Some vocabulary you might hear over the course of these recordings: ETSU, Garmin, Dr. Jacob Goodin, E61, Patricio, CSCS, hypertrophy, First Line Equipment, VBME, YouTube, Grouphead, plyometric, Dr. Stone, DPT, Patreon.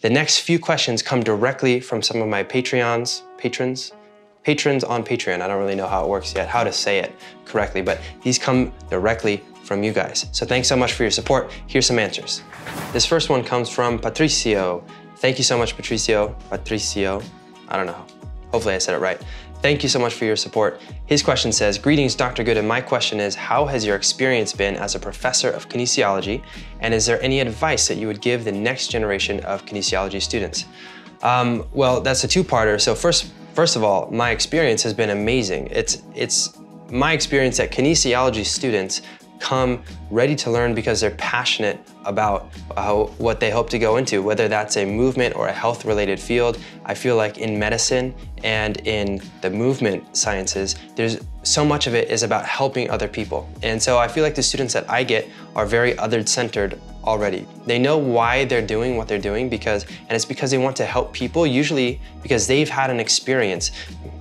The next few questions come directly from some of my patrons on Patreon. I don't really know how it works yet, how to say it correctly, but these come directly from you guys. So thanks so much for your support. Here's some answers. This first one comes from Patricio. Thank you so much, Patricio. Patricio, I don't know. Hopefully I said it right. Thank you so much for your support. His question says, greetings, Dr. Goodin. My question is, how has your experience been as a professor of kinesiology? And is there any advice that you would give the next generation of kinesiology students? Well, that's a two-parter. So first of all, my experience has been amazing. It's my experience that kinesiology students come ready to learn because they're passionate about what they hope to go into, whether that's a movement or a health-related field. I feel like in medicine and in the movement sciences, there's so much of it is about helping other people. And so I feel like the students that I get are very other-centered already. They know why they're doing what they're doing because they want to help people, usually because they've had an experience.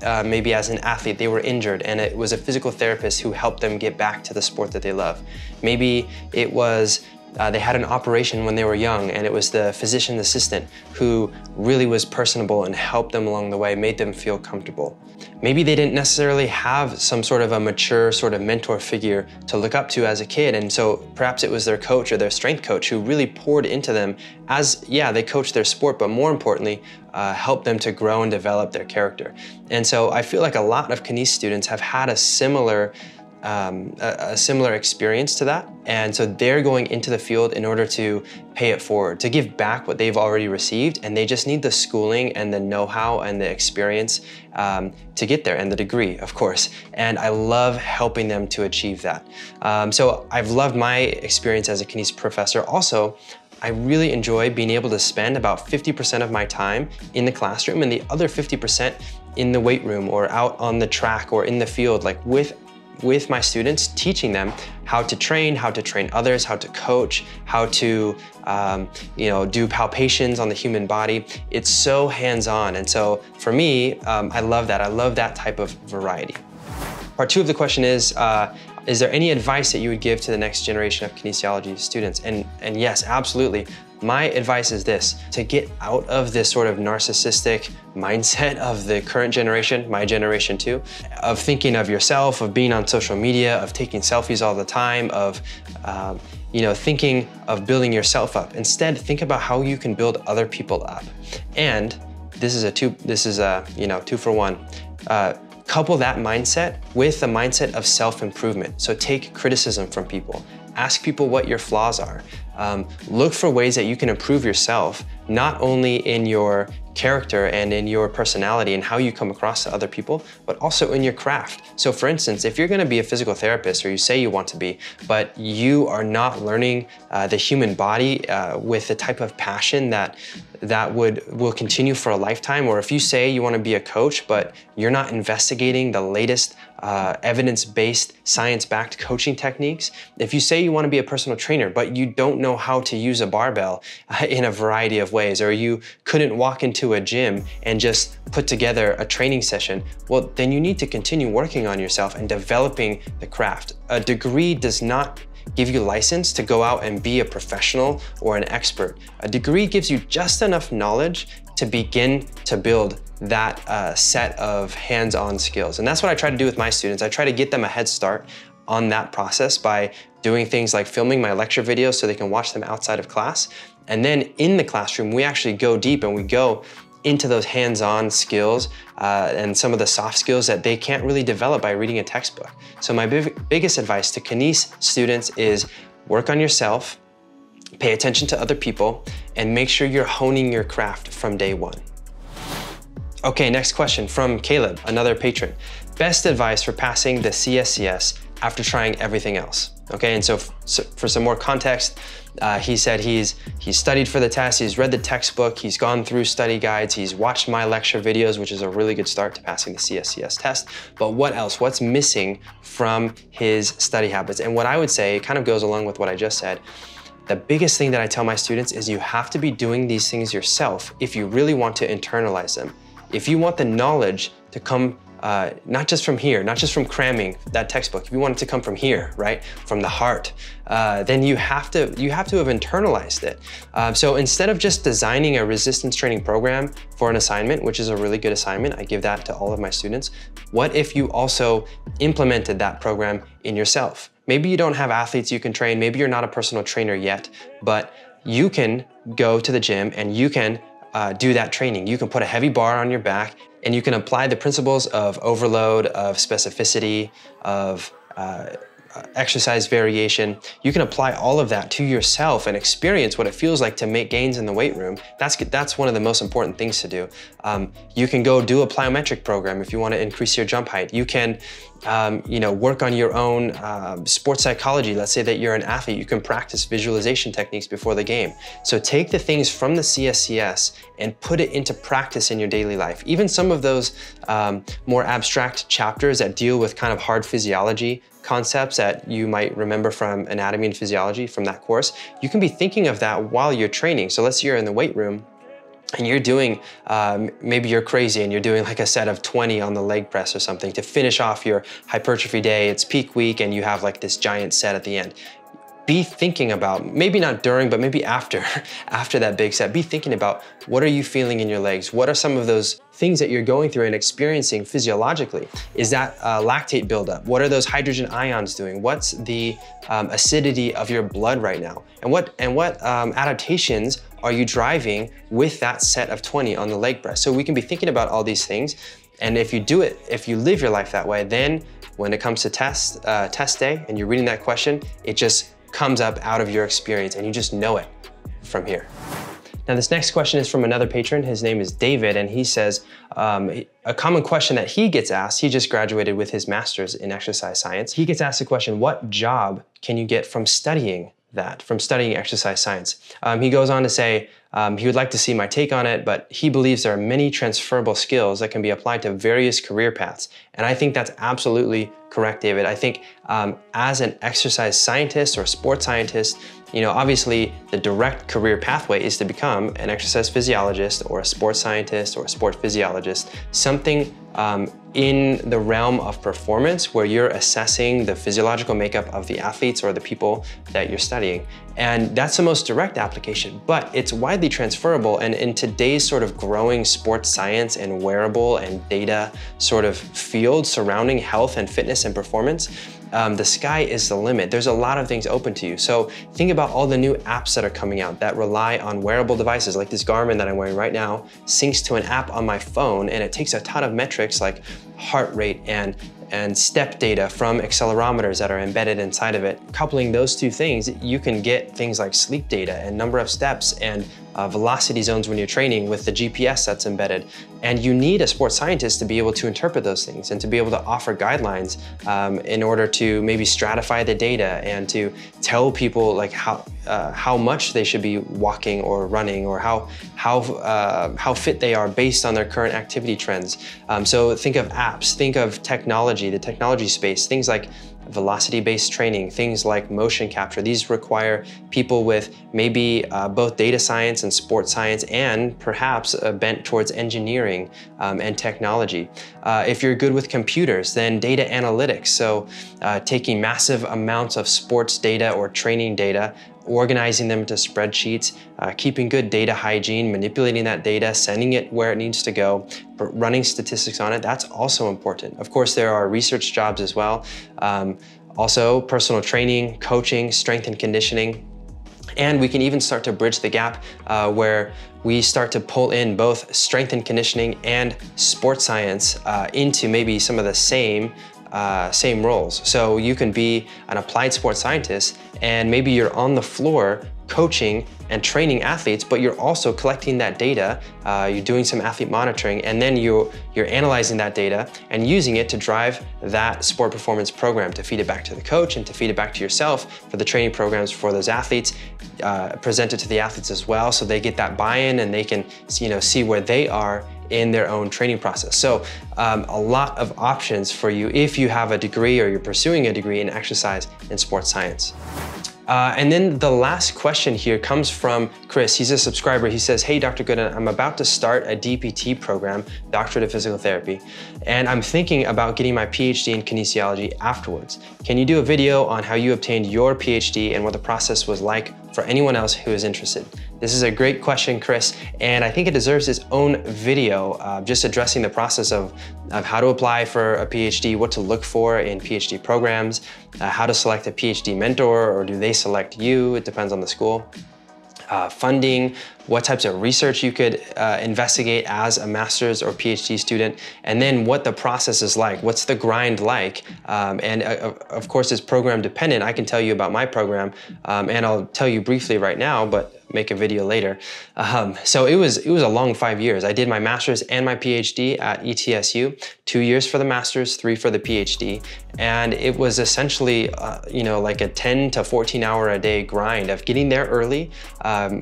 Maybe as an athlete, they were injured and it was a physical therapist who helped them get back to the sport that they love. Maybe it was they had an operation when they were young and it was the physician assistant who really was personable and helped them along the way, made them feel comfortable. Maybe they didn't necessarily have some sort of a mature sort of mentor figure to look up to as a kid, and so perhaps it was their coach or their strength coach who really poured into them as, yeah, they coached their sport, but more importantly, help them to grow and develop their character. And so I feel like a lot of kines students have had a similar experience to that. And so they're going into the field in order to pay it forward, to give back what they've already received. And they just need the schooling and the know-how and the experience to get there, and the degree, of course. And I love helping them to achieve that. So I've loved my experience as a kines professor. Also, I really enjoy being able to spend about 50% of my time in the classroom and the other 50% in the weight room or out on the track or in the field, like with my students, teaching them how to train others, how to coach, how to do palpations on the human body. It's so hands-on. And so for me, I love that. I love that type of variety. Part two of the question is there any advice that you would give to the next generation of kinesiology students? And yes, absolutely. My advice is this: to get out of this sort of narcissistic mindset of the current generation, my generation too, of thinking of yourself, of being on social media, of taking selfies all the time, of thinking of building yourself up. Instead, think about how you can build other people up. And this is a two for one. Couple that mindset with the mindset of self-improvement. So take criticism from people. Ask people what your flaws are. Look for ways that you can improve yourself, not only in your character and in your personality and how you come across to other people, but also in your craft. So for instance, if you're gonna be a physical therapist, or you say you want to be, but you are not learning the human body with the type of passion that will continue for a lifetime, or if you say you want to be a coach, but you're not investigating the latest evidence-based, science-backed coaching techniques, if you say you want to be a personal trainer, but you don't know how to use a barbell in a variety of ways, or you couldn't walk into a gym and just put together a training session, well, then you need to continue working on yourself and developing the craft. A degree does not give you license to go out and be a professional or an expert. A degree gives you just enough knowledge to begin to build that set of hands-on skills. And that's what I try to do with my students. I try to get them a head start on that process by doing things like filming my lecture videos so they can watch them outside of class. And then in the classroom, we actually go deep and we go into those hands-on skills and some of the soft skills that they can't really develop by reading a textbook. So my biggest advice to kines students is work on yourself, pay attention to other people, and make sure you're honing your craft from day one. Okay, next question from Caleb, another patron. Best advice for passing the CSCS after trying everything else. Okay, and so for some more context, he said he's studied for the test, he's read the textbook, he's gone through study guides, he's watched my lecture videos, which is a really good start to passing the CSCS test. But what else? What's missing from his study habits? And what I would say, it kind of goes along with what I just said. The biggest thing that I tell my students is you have to be doing these things yourself if you really want to internalize them. If you want the knowledge to come not just from here, not just from cramming that textbook. If you want it to come from here, right, from the heart, then you have to have internalized it. So instead of just designing a resistance training program for an assignment, which is a really good assignment, I give that to all of my students, what if you also implemented that program in yourself? Maybe you don't have athletes you can train, maybe you're not a personal trainer yet, but you can go to the gym and you can do that training. You can put a heavy bar on your back and you can apply the principles of overload, of specificity, of exercise variation. You can apply all of that to yourself and experience what it feels like to make gains in the weight room. That's one of the most important things to do. You can go do a plyometric program if you want to increase your jump height. You can you know, work on your own sports psychology. Let's say that you're an athlete, you can practice visualization techniques before the game. So take the things from the CSCS and put it into practice in your daily life. Even some of those more abstract chapters that deal with kind of hard physiology concepts that you might remember from anatomy and physiology from that course, you can be thinking of that while you're training. So let's say you're in the weight room and you're doing, maybe you're crazy and you're doing like a set of 20 on the leg press or something to finish off your hypertrophy day, it's peak week, and you have like this giant set at the end. Be thinking about, maybe not during, but maybe after that big set, be thinking about what are you feeling in your legs? What are some of those things that you're going through and experiencing physiologically? Is that lactate buildup? What are those hydrogen ions doing? What's the acidity of your blood right now? And what adaptations are you driving with that set of 20 on the leg press? So we can be thinking about all these things. And if you do it, if you live your life that way, then when it comes to test day and you're reading that question, it just comes up out of your experience and you just know it from here. Now, this next question is from another patron. His name is David, and he says, a common question that he gets asked, he just graduated with his master's in exercise science. He gets asked the question, what job can you get from studying that, from studying exercise science? He goes on to say, he would like to see my take on it, but he believes there are many transferable skills that can be applied to various career paths. And I think that's absolutely correct, David. I think as an exercise scientist or sports scientist, you know, obviously the direct career pathway is to become an exercise physiologist or a sports scientist or a sport physiologist, something in the realm of performance where you're assessing the physiological makeup of the athletes or the people that you're studying. And that's the most direct application, but it's widely transferable. And in today's sort of growing sports science and wearable and data sort of field surrounding health and fitness and performance, the sky is the limit. There's a lot of things open to you. So think about all the new apps that are coming out that rely on wearable devices like this Garmin that I'm wearing right now syncs to an app on my phone, and it takes a ton of metrics like heart rate and step data from accelerometers that are embedded inside of it. Coupling those two things, you can get things like sleep data and number of steps and velocity zones when you're training with the GPS that's embedded. And you need a sports scientist to be able to interpret those things and to be able to offer guidelines in order to maybe stratify the data and to tell people like how much they should be walking or running or how fit they are based on their current activity trends. So think of apps, think of technology, the technology space, things like velocity-based training, things like motion capture. These require people with maybe both data science and sports science and perhaps a bent towards engineering and technology. If you're good with computers, then data analytics. So taking massive amounts of sports data or training data, organizing them into spreadsheets, keeping good data hygiene, manipulating that data, sending it where it needs to go, running statistics on it, that's also important. Of course, there are research jobs as well. Also, personal training, coaching, strength and conditioning. And we can even start to bridge the gap where we start to pull in both strength and conditioning and sports science into maybe some of the same roles. So you can be an applied sports scientist and maybe you're on the floor coaching and training athletes, but you're also collecting that data, you're doing some athlete monitoring, and then you're analyzing that data and using it to drive that sport performance program, to feed it back to the coach and to feed it back to yourself for the training programs for those athletes, present it to the athletes as well so they get that buy-in and they can, you know, see where they are in their own training process. So a lot of options for you if you have a degree or you're pursuing a degree in exercise and sports science. And then the last question here comes from Chris. He's a subscriber. He says, hey, Dr. Goodin, I'm about to start a DPT program, Doctorate of Physical Therapy, and I'm thinking about getting my PhD in kinesiology afterwards. Can you do a video on how you obtained your PhD and what the process was like for anyone else who is interested? This is a great question, Chris, and I think it deserves its own video just addressing the process of how to apply for a PhD, what to look for in PhD programs, how to select a PhD mentor, or do they select you? It depends on the school. Funding, what types of research you could investigate as a master's or PhD student, and then what the process is like, what's the grind like, and of course it's program dependent. I can tell you about my program, and I'll tell you briefly right now, but make a video later. So it was a long 5 years. I did my master's and my PhD at ETSU, 2 years for the master's, 3 for the PhD. And it was essentially, you know, like a 10 to 14 hour a day grind of getting there early,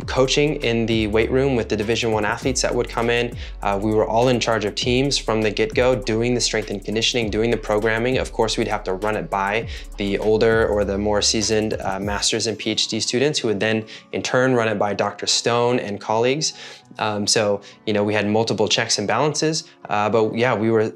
coaching in the weight room with the Division I athletes that would come in. We were all in charge of teams from the get-go, doing the strength and conditioning, doing the programming. Of course, we'd have to run it by the older or the more seasoned master's and PhD students who would then in turn run it by Dr. Stone and colleagues. So, you know, we had multiple checks and balances, but yeah, we were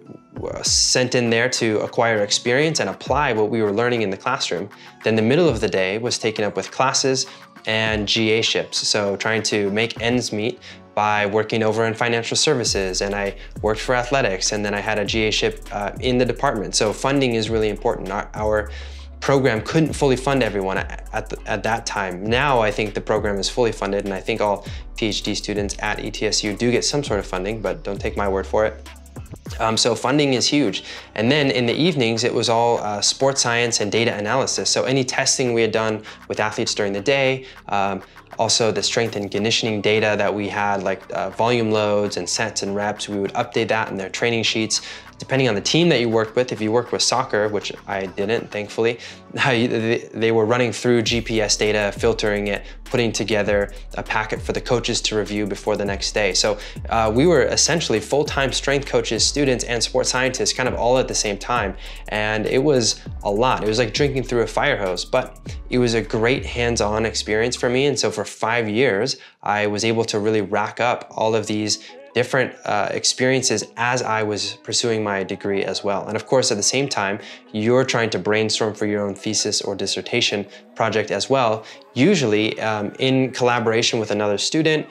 sent in there to acquire experience and apply what we were learning in the classroom. Then the middle of the day was taken up with classes and GA-ships. So trying to make ends meet by working over in financial services, and I worked for athletics, and then I had a GA-ship in the department. So funding is really important. Our program couldn't fully fund everyone at that time. Now I think the program is fully funded, and I think all PhD students at ETSU do get some sort of funding, but don't take my word for it. So funding is huge. And then in the evenings, it was all sports science and data analysis. So any testing we had done with athletes during the day, also the strength and conditioning data that we had, like volume loads and sets and reps, we would update that in their training sheets. Depending on the team that you worked with, if you worked with soccer, which I didn't, thankfully, they were running through GPS data, filtering it, putting together a packet for the coaches to review before the next day. So we were essentially full-time strength coaches, students, and sports scientists kind of all at the same time. And it was a lot. It was like drinking through a fire hose, but it was a great hands-on experience for me. And so for 5 years, I was able to really rack up all of these different experiences as I was pursuing my degree as well. And of course, at the same time, you're trying to brainstorm for your own thesis or dissertation project as well, usually in collaboration with another student,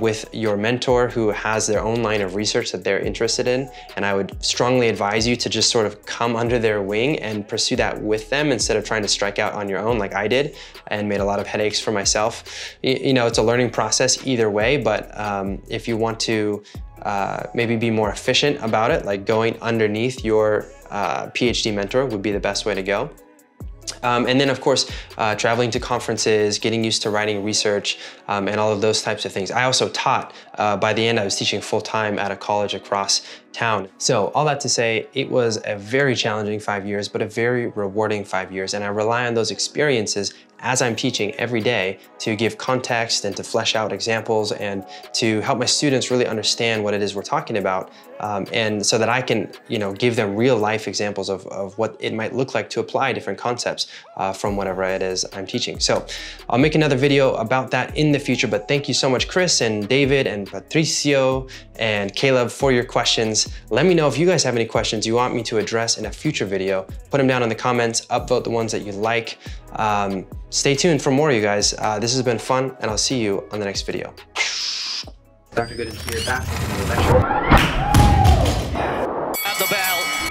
with your mentor who has their own line of research that they're interested in. And I would strongly advise you to just sort of come under their wing and pursue that with them instead of trying to strike out on your own like I did and made a lot of headaches for myself. You know, it's a learning process either way, but if you want to maybe be more efficient about it, like going underneath your PhD mentor would be the best way to go. And then of course, traveling to conferences, getting used to writing research, and all of those types of things. I also taught, by the end I was teaching full-time at a college across town. So all that to say, it was a very challenging 5 years, but a very rewarding 5 years. And I rely on those experiences as I'm teaching every day to give context and to flesh out examples and to help my students really understand what it is we're talking about. And so that I can, you know, give them real life examples of what it might look like to apply different concepts from whatever it is I'm teaching. So I'll make another video about that in the future, but thank you so much, Chris and David and Patricio and Caleb, for your questions. Let me know if you guys have any questions you want me to address in a future video. Put them down in the comments, upvote the ones that you like. Stay tuned for more, you guys. This has been fun, and I'll see you on the next video. Dr. Goodin here, back in the lecture. At the bell.